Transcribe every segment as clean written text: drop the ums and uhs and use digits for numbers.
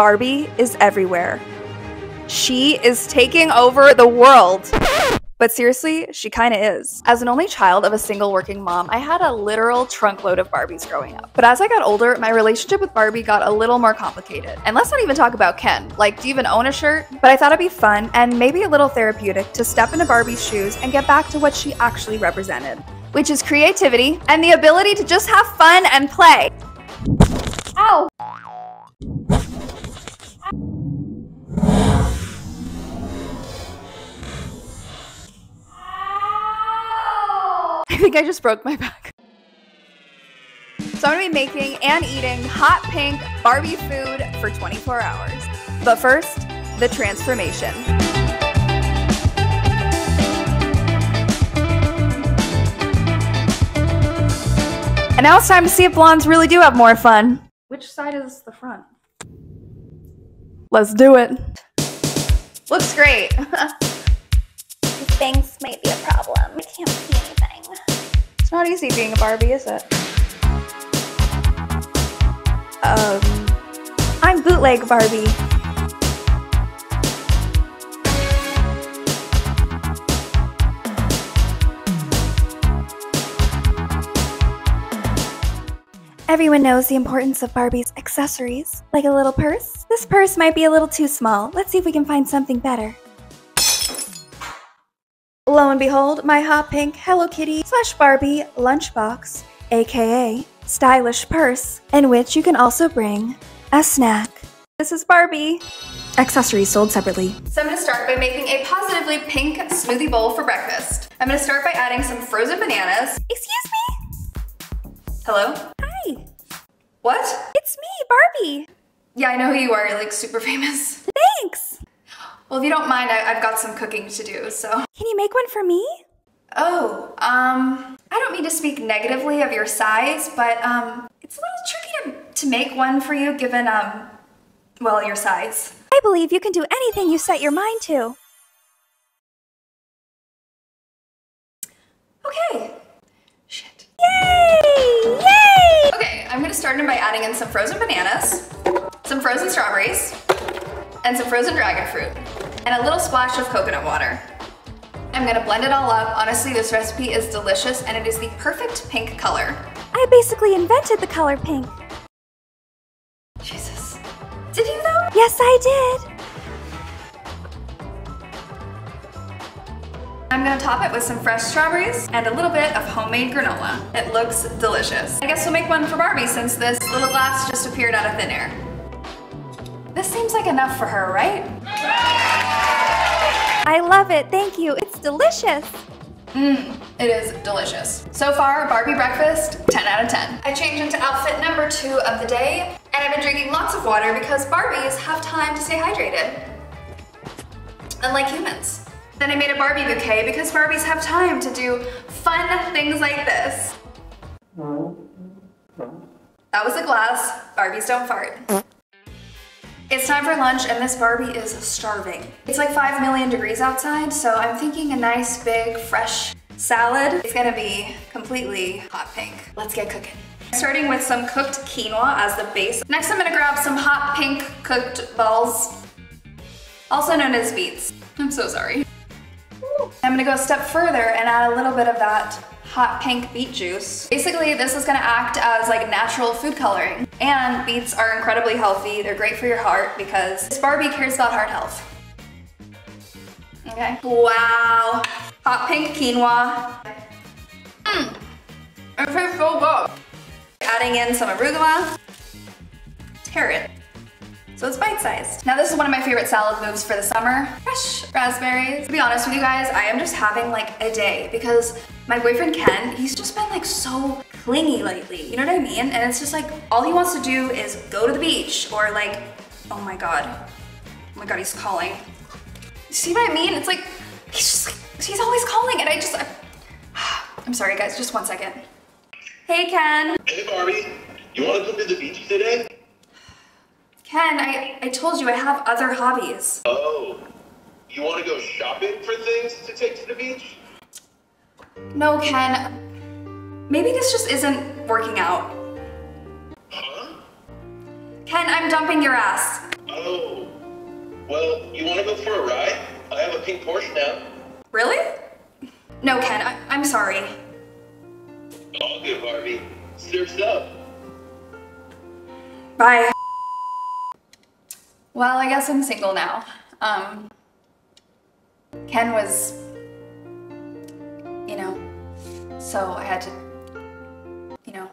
Barbie is everywhere. She is taking over the world. But seriously, she kind of is. As an only child of a single working mom, I had a literal trunk load of Barbies growing up. But as I got older, my relationship with Barbie got a little more complicated. And let's not even talk about Ken. Like, do you even own a shirt? But I thought it'd be fun and maybe a little therapeutic to step into Barbie's shoes and get back to what she actually represented, which is creativity and the ability to just have fun and play. Ow! I think I just broke my back. So I'm gonna be making and eating hot pink Barbie food for 24 hours. But first, the transformation. And now it's time to see if blondes really do have more fun. Which side is the front? Let's do it. Looks great. Bangs might be a problem. I can't see anything. It's not easy being a Barbie, is it? I'm bootleg Barbie. Everyone knows the importance of Barbie's accessories, like a little purse. This purse might be a little too small. Let's see if we can find something better. Lo and behold, my hot pink Hello Kitty / Barbie lunchbox, aka stylish purse, in which you can also bring a snack. This is Barbie. Accessories sold separately. So I'm gonna start by making a positively pink smoothie bowl for breakfast. I'm gonna start by adding some frozen bananas. Excuse me? Hello? Hi. What? It's me, Barbie. Yeah, I know who you are. You're like super famous. Thanks. Well, if you don't mind, I've got some cooking to do, so. Can you make one for me? Oh, I don't mean to speak negatively of your size, but it's a little tricky to make one for you given, well, your size. I believe you can do anything you set your mind to. Okay. Shit. Yay! Yay! Okay, I'm gonna start by adding in some frozen bananas, some frozen strawberries, and some frozen dragon fruit, and a little splash of coconut water. I'm gonna blend it all up. Honestly, this recipe is delicious and it is the perfect pink color. I basically invented the color pink. Jesus. Did you though? Yes, I did. I'm gonna top it with some fresh strawberries and a little bit of homemade granola. It looks delicious. I guess we'll make one for Barbie since this little glass just appeared out of thin air. This seems like enough for her, right? I love it, thank you. It's delicious. It is delicious. So far, Barbie breakfast, 10 out of 10. I changed into outfit number 2 of the day, and I've been drinking lots of water because Barbies have time to stay hydrated, unlike humans. Then I made a Barbie bouquet because Barbies have time to do fun things like this. That was a glass. Barbies don't fart. It's time for lunch and this Barbie is starving. It's like 5 million degrees outside, so I'm thinking a nice, big, fresh salad. It's gonna be completely hot pink. Let's get cooking. Starting with some cooked quinoa as the base. Next, I'm gonna grab some hot pink cooked balls, also known as beets. I'm so sorry. I'm gonna go a step further and add a little bit of that hot pink beet juice. Basically, this is gonna act as like natural food coloring. And beets are incredibly healthy. They're great for your heart because this Barbie cares about heart health. Okay. Wow. Hot pink quinoa. It tastes so good. Adding in some arugula. Carrot. So it's bite-sized. Now this is one of my favorite salad moves for the summer. Fresh raspberries. To be honest with you guys, I am just having like a day because my boyfriend Ken, he's just been like so clingy lately, you know what I mean? And it's just like, all he wants to do is go to the beach or like, oh my god, he's calling. You see what I mean? It's like, he's just like, he's always calling and I'm sorry guys, just one second. Hey Ken. Hey Barbie, you wanna come to the beach today? Ken, I told you I have other hobbies. Oh, you wanna go shopping for things to take to the beach? No, Ken. Maybe this just isn't working out. Huh? Ken, I'm dumping your ass. Well, you want to go for a ride? I have a pink Porsche now. Really? No, Ken, I'm sorry. All good, Barbie. Surf's up. Bye. Well, I guess I'm single now. Ken was, you know, so I had to, you know.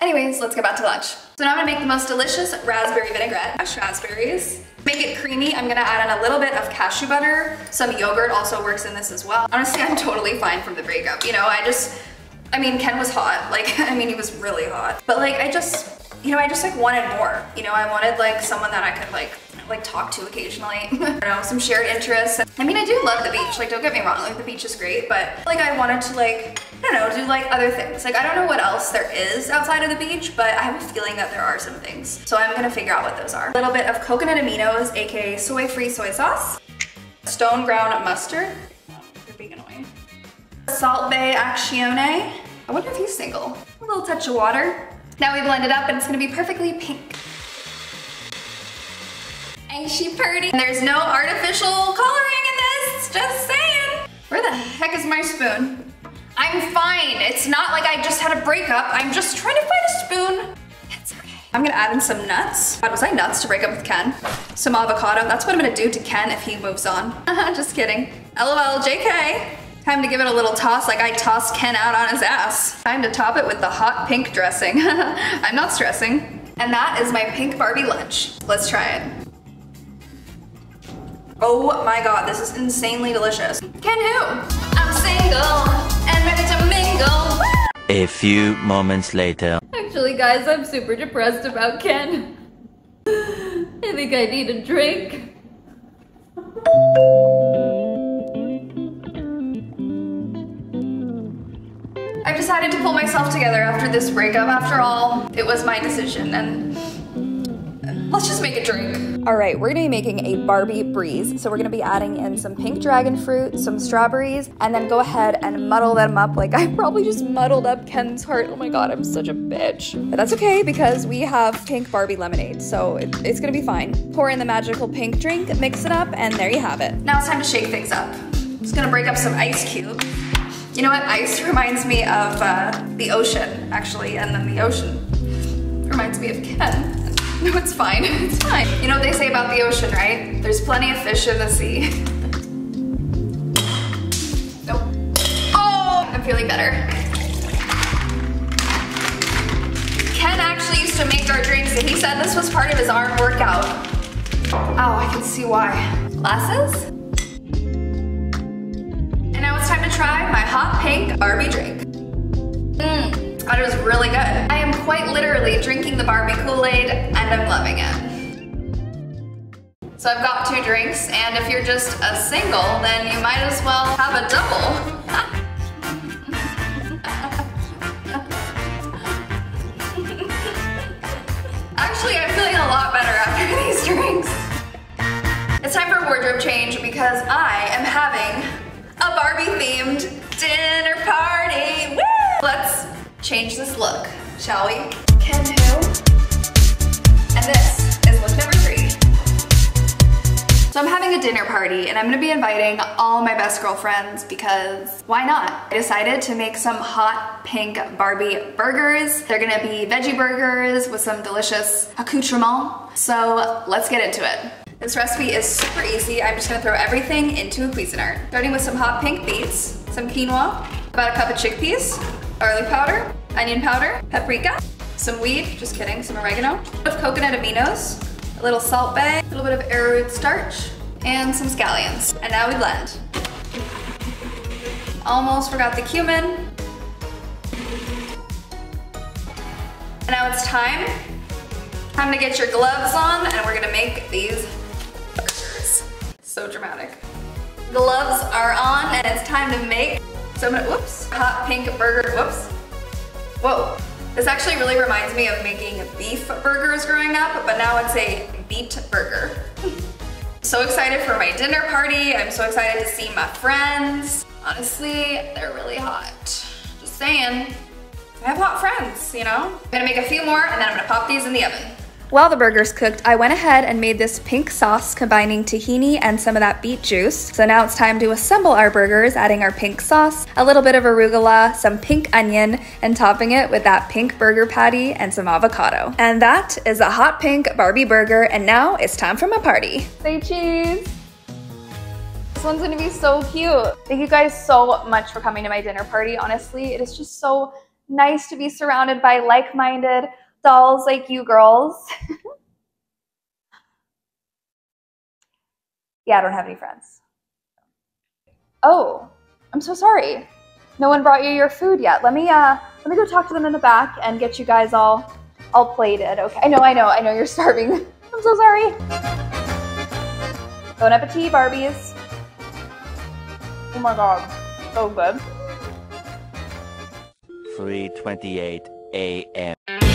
Anyways, let's get back to lunch. So now I'm gonna make the most delicious raspberry vinaigrette. Fresh raspberries. Make it creamy. I'm gonna add in a little bit of cashew butter. Some yogurt also works in this as well. Honestly, I'm totally fine from the breakup. You know, I mean, Ken was hot. Like, I mean, he was really hot. But like, I just wanted more. You know, I wanted like someone that I could like talk to occasionally. I don't know, some shared interests. I mean, I do love the beach. Like, don't get me wrong. Like, the beach is great, but like, I wanted to like, I don't know, do like other things. Like, I don't know what else there is outside of the beach, but I have a feeling that there are some things. So I'm gonna figure out what those are. A little bit of coconut aminos, AKA soy-free soy sauce. Stone ground mustard. You're being annoying. Salt Bae Accione. I wonder if he's single. A little touch of water. Now we blend it up and it's gonna be perfectly pink. Ain't she pretty? And there's no artificial coloring in this, just saying. Where the heck is my spoon? I'm fine. It's not like I just had a breakup. I'm just trying to find a spoon. It's okay. I'm gonna add in some nuts. God, was I nuts to break up with Ken? Some avocado. That's what I'm gonna do to Ken if he moves on. Just kidding. LOL, JK. Time to give it a little toss like I tossed Ken out on his ass. Time to top it with the hot pink dressing. I'm not stressing. And that is my pink Barbie lunch. Let's try it. Oh my God, this is insanely delicious. Ken who? I'm single. And ready to mingle. A few moments later. Actually, guys, I'm super depressed about Ken. I think I need a drink. I've decided to pull myself together after this breakup. After all, it was my decision, and let's just make a drink. All right, we're gonna be making a Barbie breeze. So we're gonna be adding in some pink dragon fruit, some strawberries, and then go ahead and muddle them up. Like, I probably just muddled up Ken's heart. Oh my God, I'm such a bitch. But that's okay because we have pink Barbie lemonade, so it's gonna be fine. Pour in the magical pink drink, mix it up, and there you have it. Now it's time to shake things up. I'm just gonna break up some ice cubes. You know what, ice reminds me of the ocean, actually, and then the ocean reminds me of Ken. No, it's fine, it's fine. You know what they say about the ocean, right? There's plenty of fish in the sea. Nope. Oh, I'm feeling better. Ken actually used to make our drinks and he said this was part of his arm workout. Oh, I can see why. Glasses? And now it's time to try my hot pink Barbie drink. That was really good. I am quite literally drinking the Barbie Kool-Aid and I'm loving it. So I've got two drinks, and if you're just a single, then you might as well have a double. Actually, I'm feeling a lot better after these drinks. It's time for a wardrobe change because I am having a Barbie-themed dinner party. Woo! Let's change this look, shall we? Ken who? And this is look number 3. So I'm having a dinner party and I'm gonna be inviting all my best girlfriends because why not? I decided to make some hot pink Barbie burgers. They're gonna be veggie burgers with some delicious accoutrement. So let's get into it. This recipe is super easy. I'm just gonna throw everything into a Cuisinart. Starting with some hot pink beets, some quinoa, about a cup of chickpeas, garlic powder, onion powder, paprika, some weed, just kidding, some oregano, a bit of coconut aminos, a little salt bae, a little bit of arrowroot starch, and some scallions. And now we blend. Almost forgot the cumin. And now it's time. Time to get your gloves on and we're gonna make these burgers. So dramatic. Gloves are on and it's time to make. So I'm gonna, whoops, hot pink burger, whoops. Whoa, this actually really reminds me of making beef burgers growing up, but now it's a beet burger. So excited for my dinner party. I'm so excited to see my friends. Honestly, they're really hot. Just saying, I have hot friends, you know? I'm gonna make a few more and then I'm gonna pop these in the oven. While the burgers cooked, I went ahead and made this pink sauce combining tahini and some of that beet juice. So now it's time to assemble our burgers, adding our pink sauce, a little bit of arugula, some pink onion, and topping it with that pink burger patty and some avocado. And that is a hot pink Barbie burger, and now it's time for my party. Say cheese! This one's gonna be so cute. Thank you guys so much for coming to my dinner party. Honestly, it is just so nice to be surrounded by like-minded dolls like you girls. Yeah, I don't have any friends. Oh, I'm so sorry. No one brought you your food yet. Let me go talk to them in the back and get you guys all plated. Okay, I know you're starving. I'm so sorry. Bon appetit, Barbies. Oh my God, so good. 3:28 a.m.